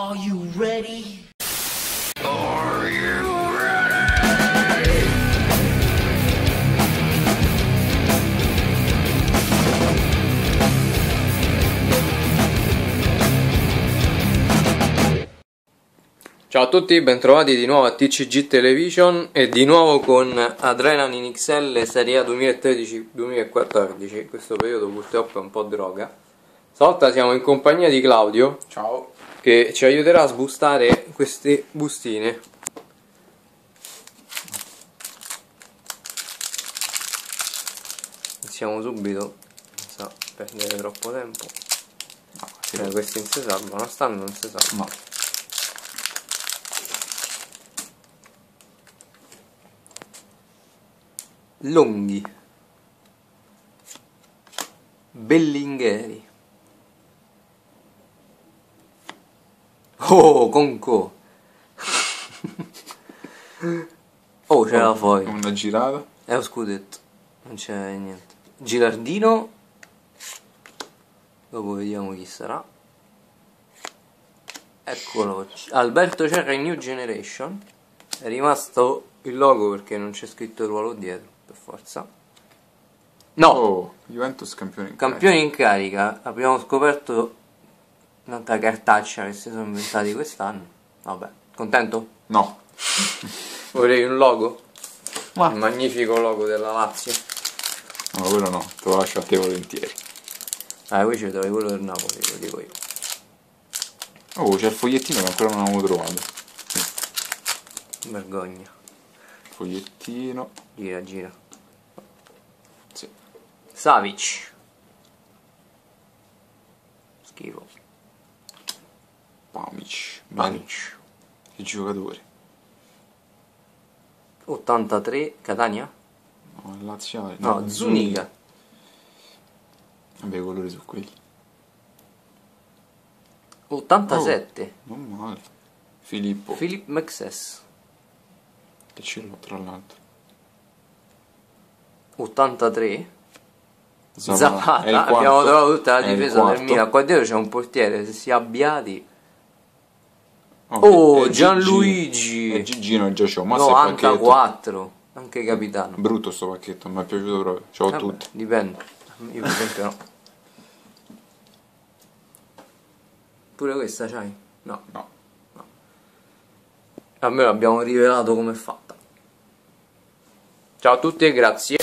Are you ready? Are you ready? Ciao a tutti, bentrovati di nuovo a TCG Television e di nuovo con Adrenalyn XL Serie A 2013-2014. Questo periodo purtroppo è un po' droga. Stavolta siamo in compagnia di Claudio. Ciao. Che ci aiuterà a sbustare queste bustine. Iniziamo subito senza perdere troppo tempo. No, sì. Questi non si salvano, stanno non si salvano. No. Longhi, Bellingheri. Oh, Conco. Oh, c'era fuori. Una girata. È un scudetto. Non c'è niente. Girardino. Dopo vediamo chi sarà. Eccolo. Alberto Cerra in New Generation. È rimasto il logo perché non c'è scritto il ruolo dietro. Per forza. No. Oh, Juventus campione in carica. Campione in carica. Abbiamo scoperto tanta cartaccia che si sono inventati quest'anno. Vabbè, contento? No. Vorrei un logo. Ma. Il magnifico logo della Lazio. No, quello no, te lo lascio a te volentieri. Ah, qui c'è quello del Napoli, lo dico io. Oh, c'è il fogliettino che ancora non avevo trovato. Vergogna. Fogliettino. Gira, gira. Sì. Savic. Schifo. Panic. Che giocatore. 83. Catania? No, Lazio. No, Zuniga. Vabbè, i colori sono quelli. 87. Oh, non male. Filippo Maxes. Che ce l'ho tra l'altro. 83. Zapata. Abbiamo trovato tutta la difesa del Milan. Qua dietro c'è un portiere, se si è abbiati. Oh, è Gianluigi! E Gigino e Giaciò, ma 94, anche capitano. Brutto sto pacchetto, mi è piaciuto proprio. Ce l'ho tutto. Dipende, io per esempio no. Pure questa c'hai? No. No. Almeno l'abbiamo rivelato come è fatta. Ciao a tutti e grazie.